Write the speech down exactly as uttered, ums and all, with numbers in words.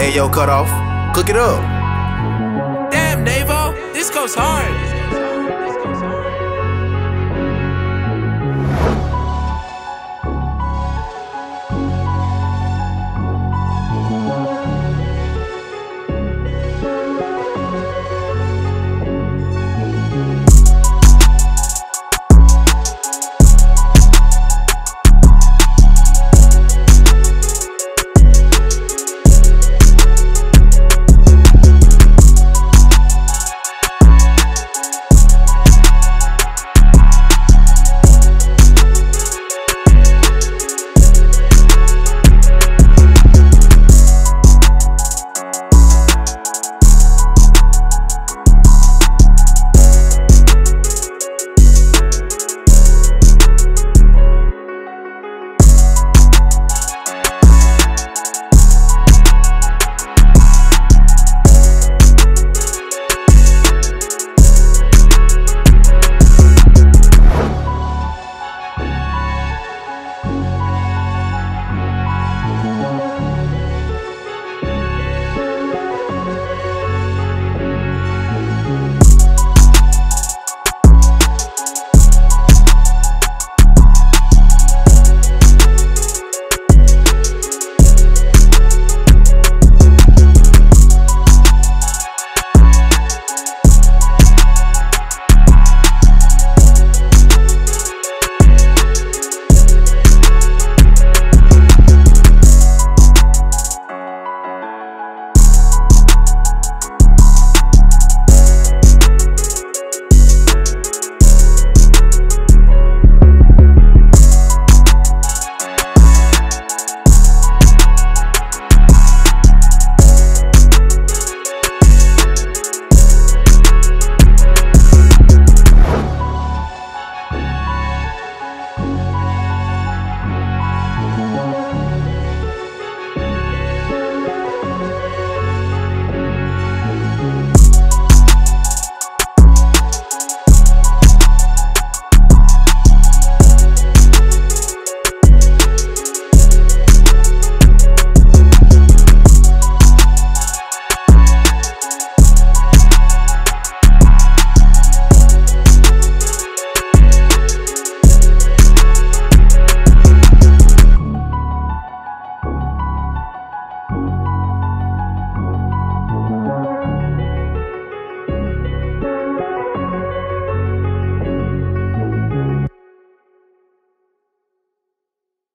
Ayo, Kutoff, cook it up. Damn, Navo, this goes hard.